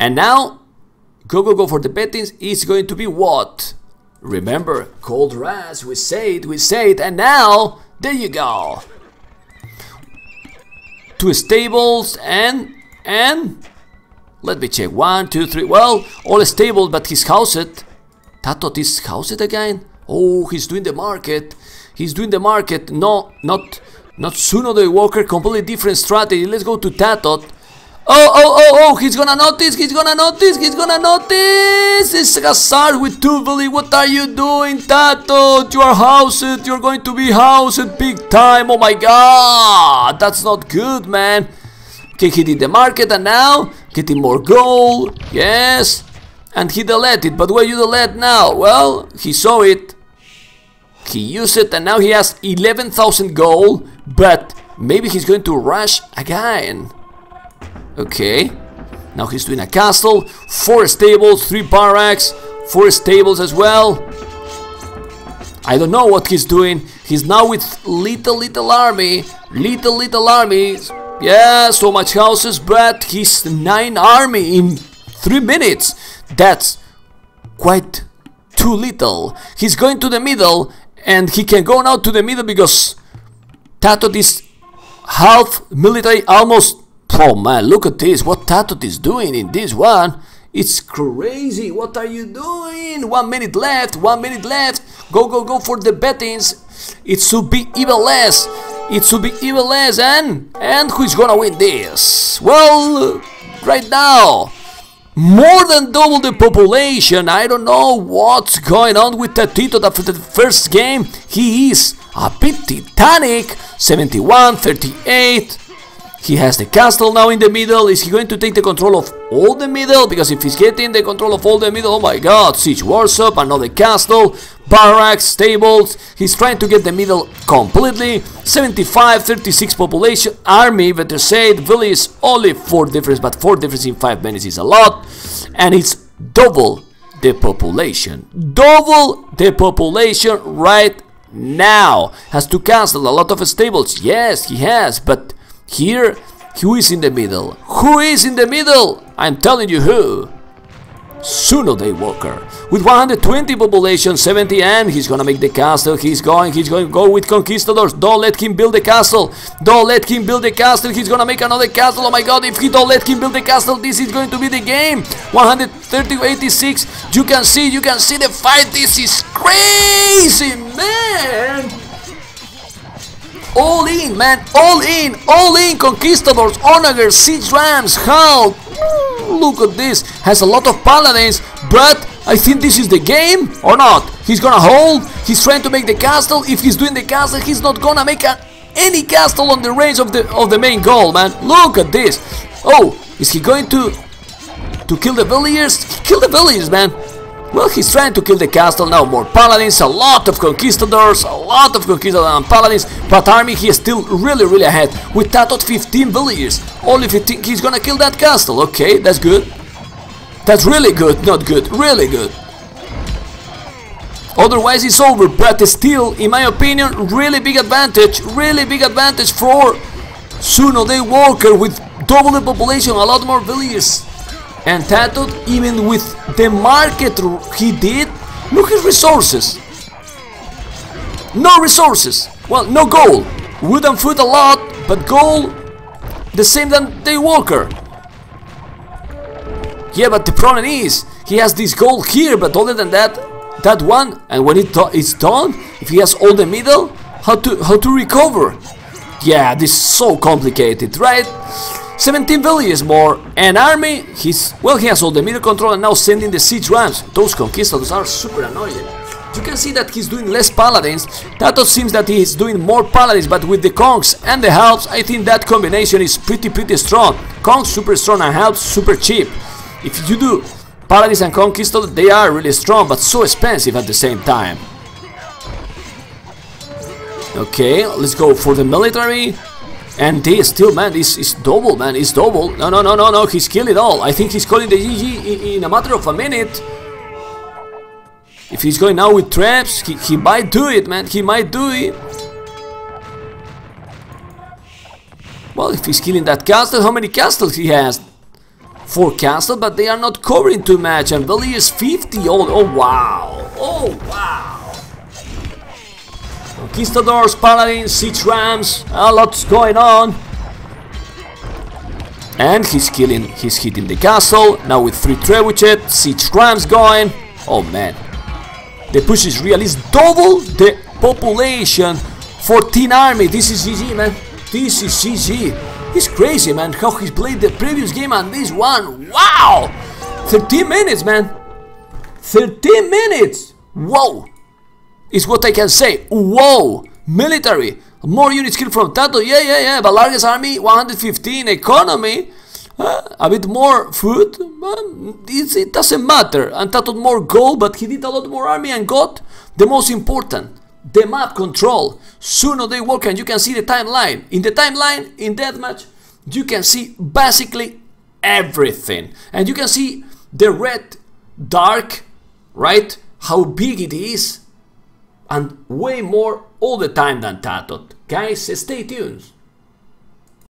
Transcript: And now, go for the bettings is going to be what? Remember, cold ras, we say it, and now, there you go. 2 stables and let me check, 1, 2, 3, well, all stabled, but he's housed. TaToH is housed again? Oh, he's doing the market. No, not Suno Daywalker, completely different strategy. Let's go to TaToH. Oh, he's gonna notice! It's Gasar with Tuvoli. What are you doing, TaToH? You are housed, you're going to be housed big time. Oh my god, that's not good, man. Okay, he did the market and now, getting more gold, yes. And he deleted, but where you delete now? Well, he saw it, he used it, and now he has 11,000 gold, but maybe he's going to rush again. Okay, now he's doing a castle, 4 stables, 3 barracks, 4 stables as well. I don't know what he's doing. He's now with little armies. Yeah, so much houses, but he's 9 army in 3 minutes. That's quite too little. He's going to the middle, and he can go now to the middle because TaToH is half military almost. Oh man, look at this, what TaToH is doing in this one. It's crazy, what are you doing? 1 minute left, 1 minute left. Go for the bettings. It should be even less. And who's gonna win this? Well, right now, more than double the population. I don't know what's going on with TaToH after the first game. He is a bit titanic, 71, 38. He has the castle now in the middle. Is he going to take the control of all the middle? Because if he's getting the control of all the middle, oh my god, siege worship, another castle, barracks, stables. He's trying to get the middle completely. 75, 36 population, army, better say, the village is only 4 difference, but 4 difference in 5 minutes is a lot. And it's double the population. Double the population right now. Has to cancel a lot of stables. Yes, he has, but here, who is in the middle? Who is in the middle? I'm telling you who. Suno Daywalker. With 120 population, 70, and he's gonna make the castle. He's going to go with Conquistadors. Don't let him build the castle. He's gonna make another castle. Oh my god, if he don't let him build the castle, this is going to be the game. 130-86. You can see the fight. This is crazy, man. All in, man, all in, Conquistadors, Onagers, siege rams, Hulk. Look at this, has a lot of paladins, but I think this is the game, or not? He's gonna hold, he's trying to make the castle. If he's doing the castle, he's not gonna make any castle on the range of the main goal, man. Look at this. Oh, is he going to kill the villagers? Kill the villagers, man. Well, he's trying to kill the castle now. More paladins, a lot of conquistadors and paladins, but army, he is still really ahead. With TaToH 15 villagers, only 15, he's gonna kill that castle. Okay, that's good. That's really good, not good, really good. Otherwise, it's over, but still, in my opinion, really big advantage for Suno Daywalker with double the population, a lot more villagers. And TaToH, even with the market he did, look his resources. No resources. Well, no gold. Wood and food a lot, but gold the same than Daywalker. Yeah, but the problem is he has this gold here, but other than that one. And when it's done, if he has all the middle, how to recover? Yeah, this is so complicated, right? 17 villages more, an army, he has all the middle control and now sending the siege rams. Those conquistadors are super annoying. You can see that he's doing less paladins. TaToH seems that he is doing more paladins, but with the Kongs and the Halps, I think that combination is pretty strong. Kongs super strong and Halps super cheap. If you do paladins and conquistadors, they are really strong, but so expensive at the same time. Okay, let's go for the military. And this still, man, is double, man, is double. No, he's killing all. I think he's calling the GG in a matter of a minute. If he's going now with traps, he might do it, man, he might do it. Well, if he's killing that castle, how many castles he has? forecasted, but they are not covering too much, and Veli is 50 old. Oh wow, oh wow. Conquistadors, Paladins, 6 Rams, a lot's going on. And he's hitting the castle, now with 3 Trebuchet, 6 Rams going. Oh man, the push is real, it's double the population, 14 army, this is GG man, this is GG. It's crazy man, how he's played the previous game and this one, wow! 13 minutes man, 13 minutes, whoa! Is what I can say. Whoa! Military! More units killed from TaToH. Yeah, yeah, yeah. But largest army, 115. Economy, a bit more food. It doesn't matter. And TaToH more gold, but he did a lot more army and got the most important, the map control. Suno Daywalker, and you can see the timeline. In the timeline, in deathmatch, you can see basically everything. And you can see the red, dark, right? How big it is. And way more all the time than TaToH. Guys, stay tuned.